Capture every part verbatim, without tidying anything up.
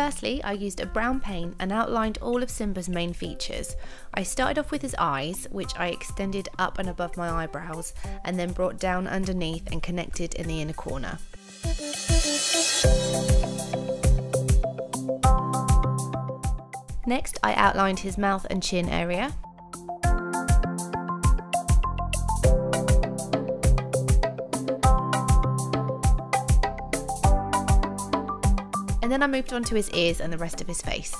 Firstly, I used a brown paint and outlined all of Simba's main features. I started off with his eyes, which I extended up and above my eyebrows and then brought down underneath and connected in the inner corner. Next, I outlined his mouth and chin area. And then I moved on to his ears and the rest of his face.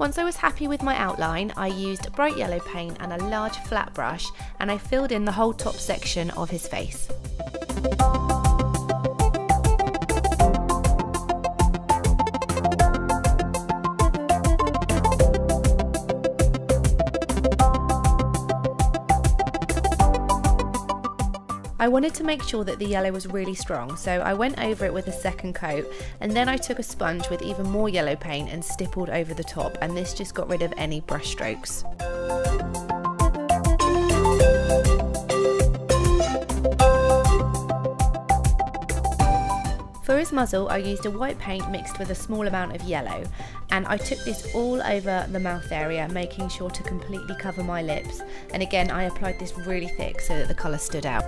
Once I was happy with my outline, I used bright yellow paint and a large flat brush, and I filled in the whole top section of his face. I wanted to make sure that the yellow was really strong, so I went over it with a second coat, and then I took a sponge with even more yellow paint and stippled over the top, and this just got rid of any brush strokes. For his muzzle, I used a white paint mixed with a small amount of yellow, and I took this all over the mouth area, making sure to completely cover my lips, and again I applied this really thick so that the colour stood out.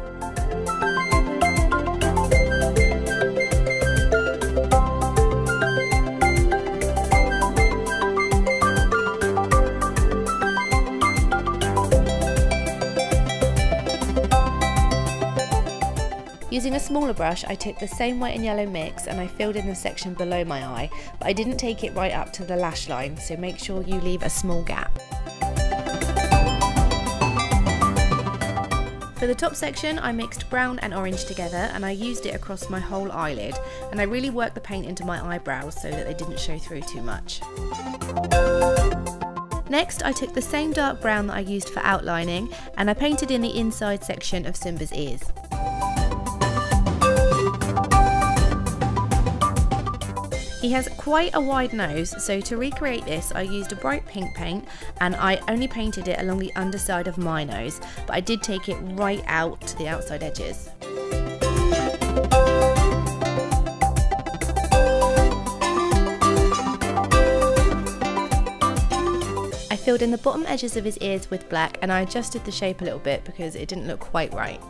Using a smaller brush, I took the same white and yellow mix and I filled in the section below my eye, but I didn't take it right up to the lash line, so make sure you leave a small gap. For the top section, I mixed brown and orange together and I used it across my whole eyelid, and I really worked the paint into my eyebrows so that they didn't show through too much. Next, I took the same dark brown that I used for outlining and I painted in the inside section of Simba's ears. He has quite a wide nose, so to recreate this I used a bright pink paint and I only painted it along the underside of my nose, but I did take it right out to the outside edges. I filled in the bottom edges of his ears with black and I adjusted the shape a little bit because it didn't look quite right.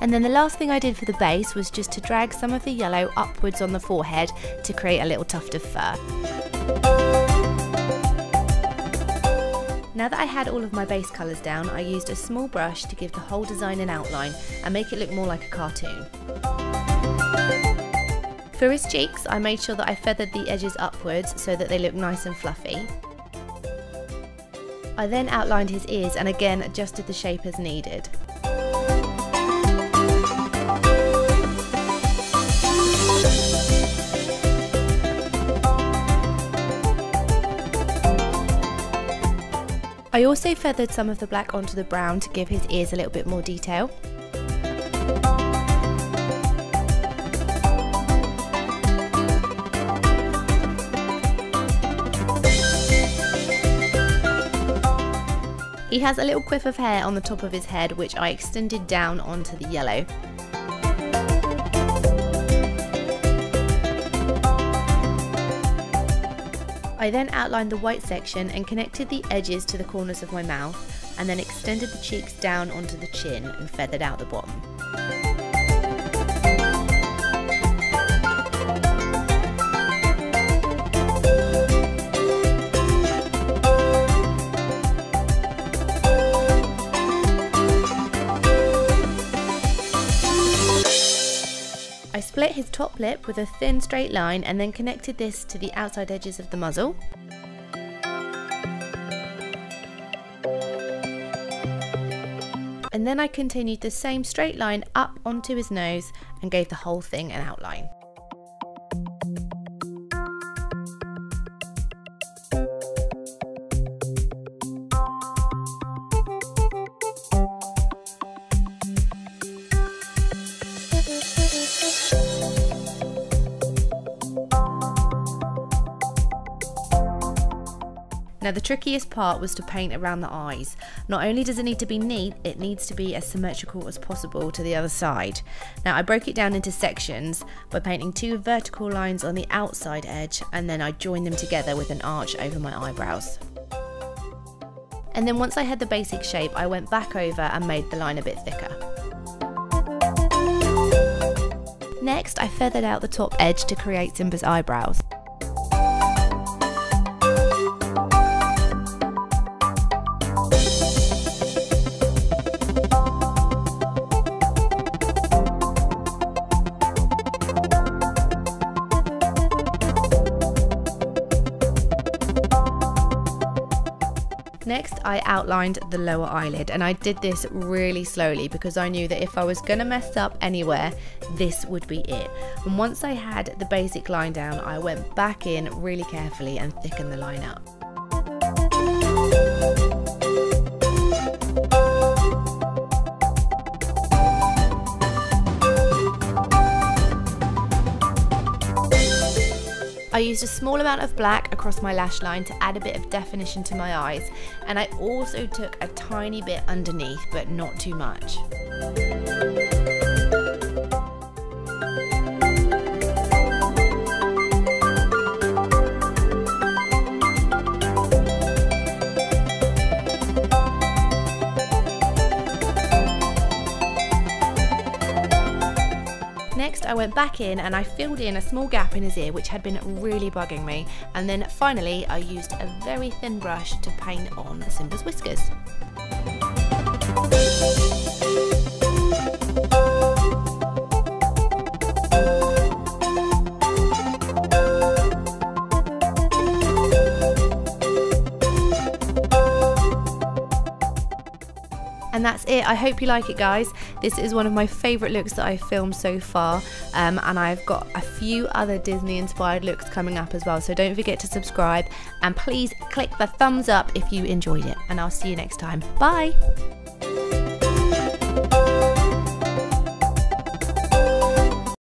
And then the last thing I did for the base was just to drag some of the yellow upwards on the forehead to create a little tuft of fur. Now that I had all of my base colours down, I used a small brush to give the whole design an outline and make it look more like a cartoon. For his cheeks, I made sure that I feathered the edges upwards so that they look nice and fluffy. I then outlined his ears and again adjusted the shape as needed. I also feathered some of the black onto the brown to give his ears a little bit more detail. He has a little quiff of hair on the top of his head, which I extended down onto the yellow. I then outlined the white section and connected the edges to the corners of my mouth, and then extended the cheeks down onto the chin and feathered out the bottom. I split his top lip with a thin straight line and then connected this to the outside edges of the muzzle. And then I continued the same straight line up onto his nose and gave the whole thing an outline. Now the trickiest part was to paint around the eyes. Not only does it need to be neat, it needs to be as symmetrical as possible to the other side. Now I broke it down into sections by painting two vertical lines on the outside edge, and then I joined them together with an arch over my eyebrows. And then once I had the basic shape, I went back over and made the line a bit thicker. Next, I feathered out the top edge to create Simba's eyebrows. Next, I outlined the lower eyelid, and I did this really slowly because I knew that if I was gonna mess up anywhere, this would be it. And once I had the basic line down, I went back in really carefully and thickened the line up. I used a small amount of black across my lash line to add a bit of definition to my eyes, and I also took a tiny bit underneath, but not too much. Next, I went back in and I filled in a small gap in his ear which had been really bugging me, and then finally I used a very thin brush to paint on Simba's whiskers. And that's it. I hope you like it, guys. This is one of my favourite looks that I've filmed so far, um, and I've got a few other Disney inspired looks coming up as well, so don't forget to subscribe and please click the thumbs up if you enjoyed it, and I'll see you next time. Bye!